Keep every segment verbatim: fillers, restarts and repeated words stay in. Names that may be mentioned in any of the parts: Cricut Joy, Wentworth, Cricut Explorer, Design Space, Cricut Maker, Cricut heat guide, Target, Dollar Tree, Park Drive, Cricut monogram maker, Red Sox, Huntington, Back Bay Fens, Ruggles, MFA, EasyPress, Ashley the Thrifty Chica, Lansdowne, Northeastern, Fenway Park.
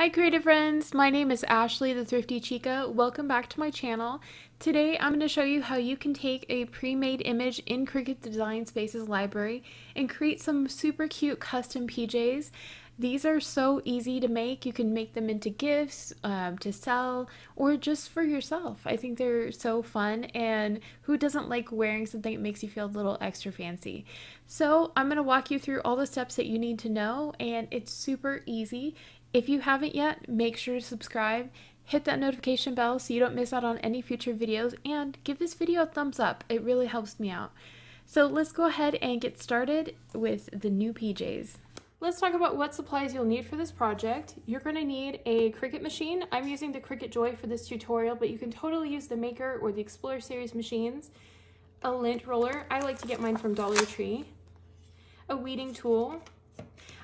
Hi creative friends, my name is Ashley the Thrifty Chica. Welcome back to my channel. Today I'm going to show you how you can take a pre-made image in Cricut Design Spaces library and create some super cute custom P Js. These are so easy to make. You can make them into gifts, um, to sell, or just for yourself. I think they're so fun, and who doesn't like wearing something that makes you feel a little extra fancy? So I'm going to walk you through all the steps that you need to know, and it's super easy. If you haven't yet, make sure to subscribe, hit that notification bell so you don't miss out on any future videos, and give this video a thumbs up. It really helps me out. So let's go ahead and get started with the new P Js. Let's talk about what supplies you'll need for this project. You're going to need a Cricut machine. I'm using the Cricut Joy for this tutorial, but you can totally use the Maker or the Explorer series machines. A lint roller. I like to get mine from Dollar Tree. A weeding tool.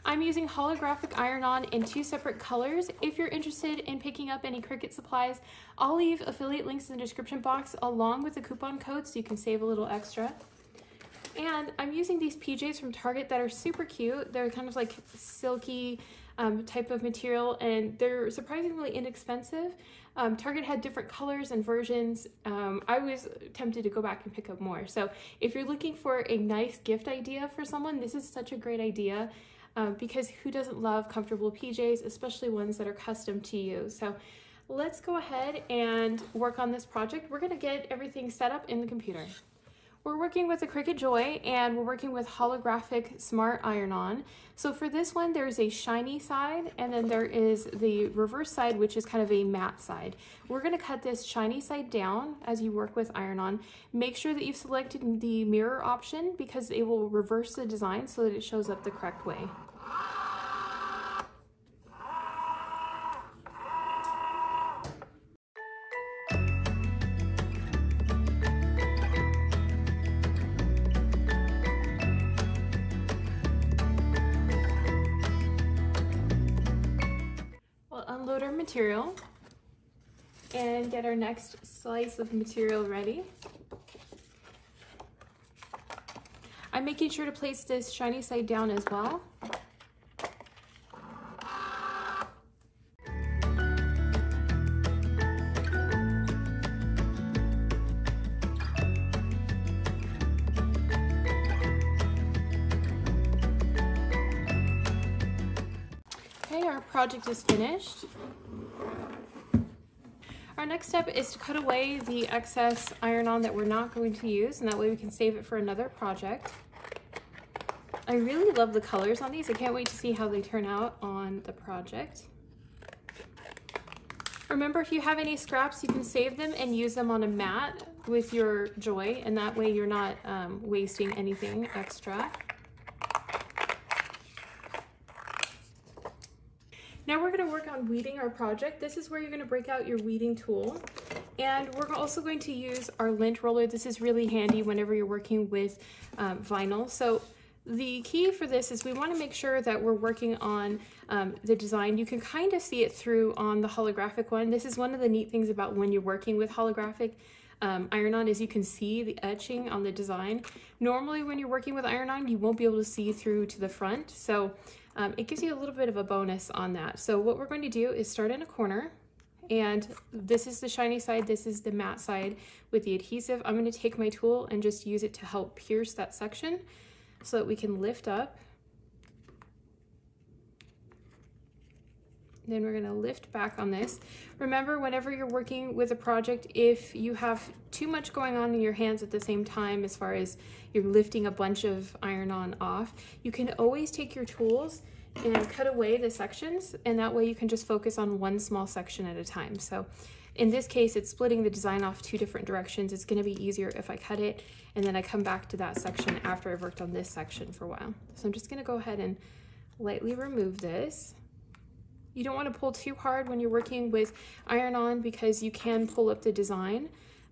I'm using holographic iron-on in two separate colors. If you're interested in picking up any Cricut supplies, I'll leave affiliate links in the description box along with the coupon code so you can save a little extra. And I'm using these P Js from Target that are super cute. They're kind of like silky um, type of material, and they're surprisingly inexpensive. Um, Target had different colors and versions. Um, I was tempted to go back and pick up more. So if you're looking for a nice gift idea for someone, this is such a great idea. Um, because who doesn't love comfortable P Js, especially ones that are custom to you? So let's go ahead and work on this project. We're gonna get everything set up in the computer. We're working with a Cricut Joy, and we're working with holographic smart iron-on. So for this one, there's a shiny side, and then there is the reverse side, which is kind of a matte side. We're gonna cut this shiny side down as you work with iron-on. Make sure that you've selected the mirror option because it will reverse the design so that it shows up the correct way. Load our material and get our next slice of material ready. I'm making sure to place this shiny side down as well. Our project is finished. Our next step is to cut away the excess iron-on that we're not going to use, and that way we can save it for another project. I really love the colors on these. I can't wait to see how they turn out on the project. Remember, if you have any scraps, you can save them and use them on a mat with your Joy, and that way you're not um, wasting anything extra. Now we're going to work on weeding our project. This is where you're going to break out your weeding tool. And we're also going to use our lint roller. This is really handy whenever you're working with um, vinyl. So the key for this is we want to make sure that we're working on um, the design. You can kind of see it through on the holographic one. This is one of the neat things about when you're working with holographic um, iron-on is you can see the etching on the design. Normally when you're working with iron-on, you won't be able to see through to the front. So Um, it gives you a little bit of a bonus on that. So what we're going to do is start in a corner, and this is the shiny side, this is the matte side with the adhesive. I'm going to take my tool and just use it to help pierce that section so that we can lift up. Then we're going to lift back on this. Remember, whenever you're working with a project, if you have too much going on in your hands at the same time, as far as you're lifting a bunch of iron-on off, you can always take your tools and cut away the sections, and that way you can just focus on one small section at a time. So in this case, it's splitting the design off two different directions. It's going to be easier if I cut it and then I come back to that section after I've worked on this section for a while. So I'm just going to go ahead and lightly remove this. You don't want to pull too hard when you're working with iron-on because you can pull up the design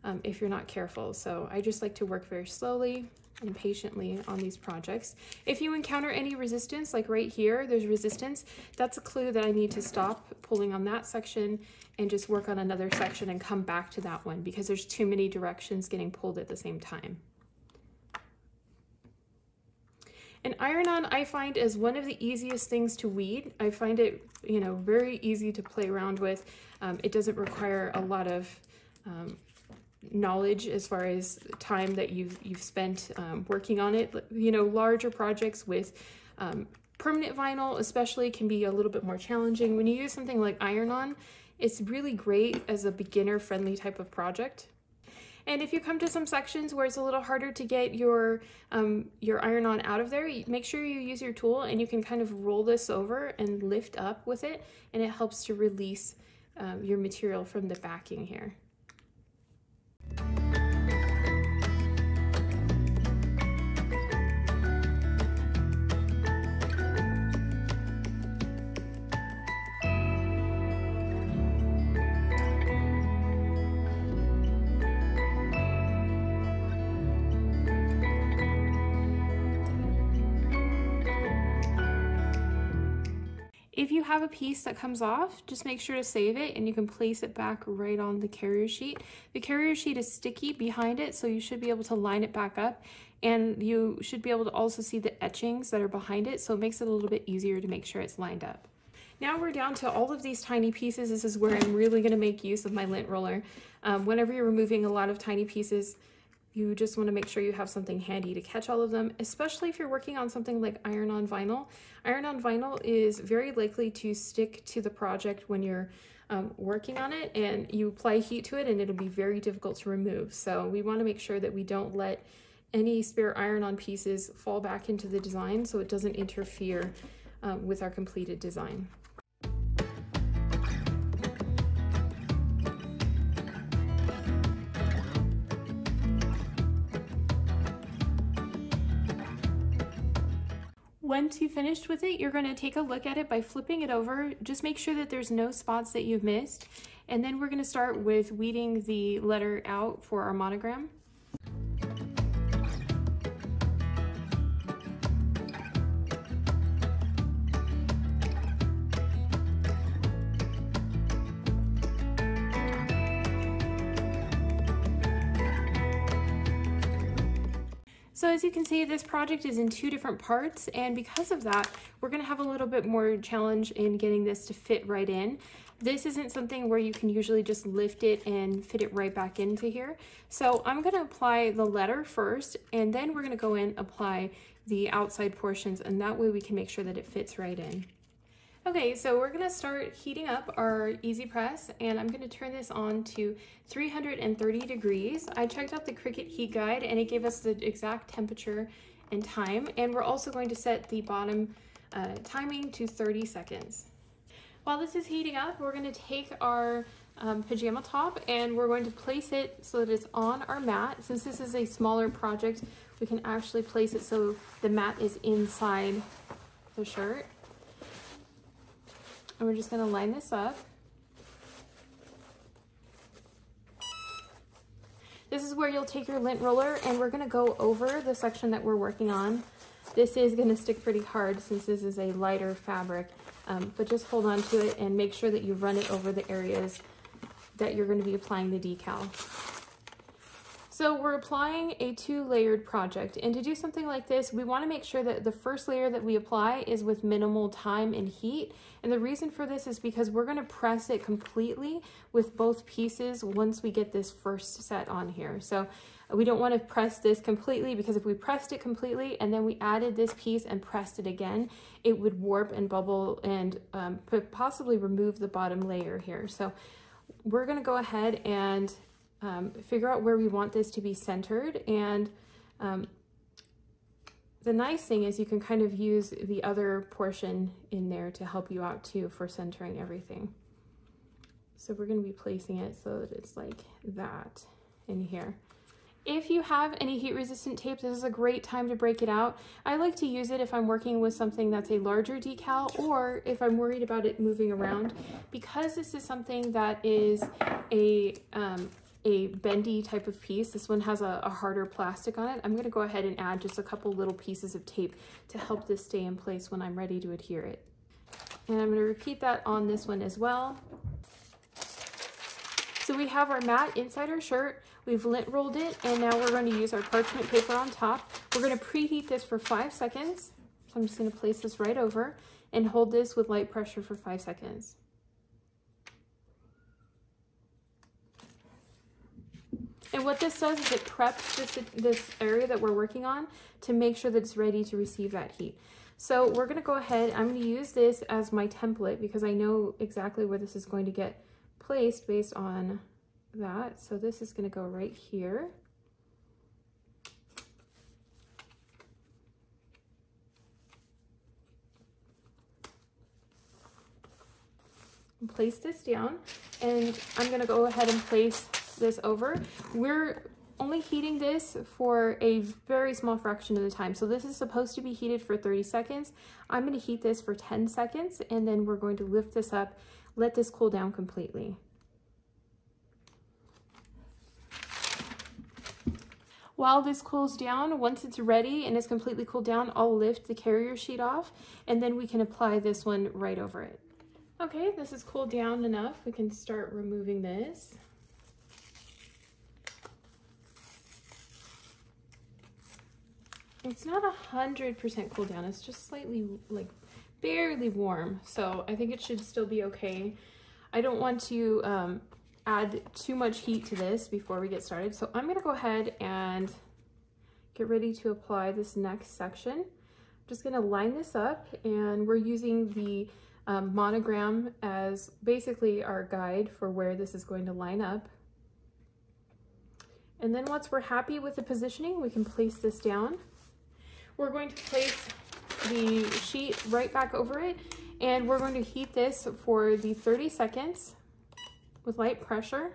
um, if you're not careful. So I just like to work very slowly and patiently on these projects. If you encounter any resistance, like right here, there's resistance, that's a clue that I need to stop pulling on that section and just work on another section and come back to that one because there's too many directions getting pulled at the same time. An iron-on, I find, is one of the easiest things to weed. I find it, you know, very easy to play around with. Um, it doesn't require a lot of um, knowledge as far as time that you've, you've spent um, working on it. You know, larger projects with um, permanent vinyl especially can be a little bit more challenging. When you use something like iron-on, it's really great as a beginner-friendly type of project. And if you come to some sections where it's a little harder to get your um, your iron-on out of there, make sure you use your tool and you can kind of roll this over and lift up with it, and it helps to release um, your material from the backing here. If you have a piece that comes off, just make sure to save it and you can place it back right on the carrier sheet. The carrier sheet is sticky behind it, so you should be able to line it back up, and you should be able to also see the etchings that are behind it, so it makes it a little bit easier to make sure it's lined up. Now we're down to all of these tiny pieces. This is where I'm really going to make use of my lint roller. Um, whenever you're removing a lot of tiny pieces, you just want to make sure you have something handy to catch all of them, especially if you're working on something like iron-on vinyl. Iron-on vinyl is very likely to stick to the project when you're um, working on it, and you apply heat to it and it'll be very difficult to remove. So we want to make sure that we don't let any spare iron-on pieces fall back into the design so it doesn't interfere um, with our completed design. Once you've finished with it, you're going to take a look at it by flipping it over. Just make sure that there's no spots that you've missed. And then we're going to start with weeding the letter out for our monogram. So as you can see, this project is in two different parts, and because of that, we're going to have a little bit more challenge in getting this to fit right in. This isn't something where you can usually just lift it and fit it right back into here. So I'm going to apply the letter first, and then we're going to go in and apply the outside portions, and that way we can make sure that it fits right in. Okay, so we're going to start heating up our EasyPress, and I'm going to turn this on to three hundred thirty degrees. I checked out the Cricut heat guide and it gave us the exact temperature and time, and we're also going to set the bottom uh, timing to thirty seconds. While this is heating up, we're going to take our um, pajama top and we're going to place it so that it's on our mat. Since this is a smaller project, we can actually place it so the mat is inside the shirt. And we're just going to line this up. This is where you'll take your lint roller and we're going to go over the section that we're working on. This is going to stick pretty hard since this is a lighter fabric, um, but just hold on to it and make sure that you run it over the areas that you're going to be applying the decal. So we're applying a two-layered project, and to do something like this, we want to make sure that the first layer that we apply is with minimal time and heat. And the reason for this is because we're going to press it completely with both pieces once we get this first set on here. So we don't want to press this completely, because if we pressed it completely and then we added this piece and pressed it again, it would warp and bubble and um, possibly remove the bottom layer here. So we're going to go ahead and Um, figure out where we want this to be centered, and um, the nice thing is you can kind of use the other portion in there to help you out too for centering everything. So we're going to be placing it so that it's like that in here. If you have any heat resistant tape, this is a great time to break it out. I like to use it if I'm working with something that's a larger decal, or if I'm worried about it moving around, because this is something that is a um, a bendy type of piece. This one has a, a harder plastic on it. I'm going to go ahead and add just a couple little pieces of tape to help this stay in place when I'm ready to adhere it. And I'm going to repeat that on this one as well. So we have our mat inside our shirt, we've lint rolled it, and now we're going to use our parchment paper on top. We're going to preheat this for five seconds. So I'm just going to place this right over and hold this with light pressure for five seconds. And what this does is it preps this, this area that we're working on to make sure that it's ready to receive that heat. So we're going to go ahead, I'm going to use this as my template because I know exactly where this is going to get placed based on that. So this is going to go right here. Place this down, and I'm going to go ahead and place this over. We're only heating this for a very small fraction of the time. So this is supposed to be heated for thirty seconds. I'm going to heat this for ten seconds, and then we're going to lift this up, let this cool down completely. While this cools down, once it's ready and it's completely cooled down, I'll lift the carrier sheet off, and then we can apply this one right over it. Okay, this is cooled down enough. We can start removing this. It's not a hundred percent cooled down. It's just slightly, like, barely warm. So I think it should still be okay. I don't want to um, add too much heat to this before we get started. So I'm gonna go ahead and get ready to apply this next section. I'm just gonna line this up, and we're using the um, monogram as basically our guide for where this is going to line up. And then once we're happy with the positioning, we can place this down. We're going to place the sheet right back over it, and we're going to heat this for the thirty seconds with light pressure.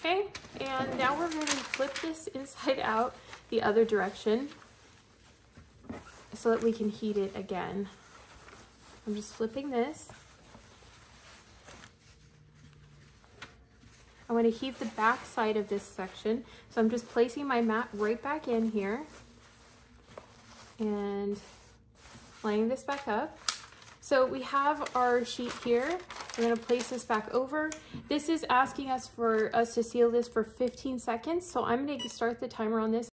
Okay, and now we're going to flip this inside out the other direction so that we can heat it again. I'm just flipping this. I want to heat the back side of this section, so I'm just placing my mat right back in here and lining this back up. So we have our sheet here. We're going to place this back over. This is asking us for us to seal this for fifteen seconds, so I'm going to start the timer on this.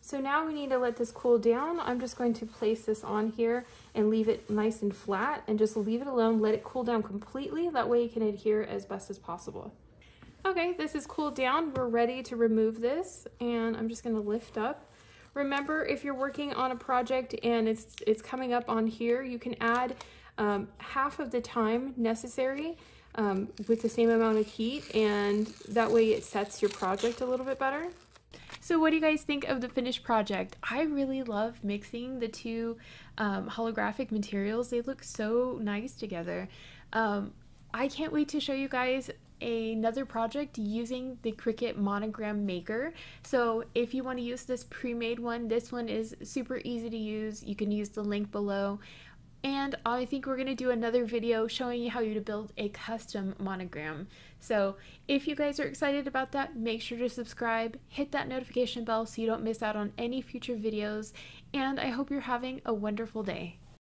So now we need to let this cool down. I'm just going to place this on here and leave it nice and flat and just leave it alone, let it cool down completely. That way it can adhere as best as possible. Okay, this is cooled down. We're ready to remove this, and I'm just gonna lift up. Remember, if you're working on a project and it's, it's coming up on here, you can add um, half of the time necessary um, with the same amount of heat, and that way it sets your project a little bit better. So what do you guys think of the finished project? I really love mixing the two um, holographic materials. They look so nice together. Um, I can't wait to show you guys another project using the Cricut Monogram Maker. So if you want to use this pre-made one, this one is super easy to use. You can use the link below. And I think we're going to do another video showing you how you to build a custom monogram. So if you guys are excited about that, make sure to subscribe, hit that notification bell so you don't miss out on any future videos, and I hope you're having a wonderful day.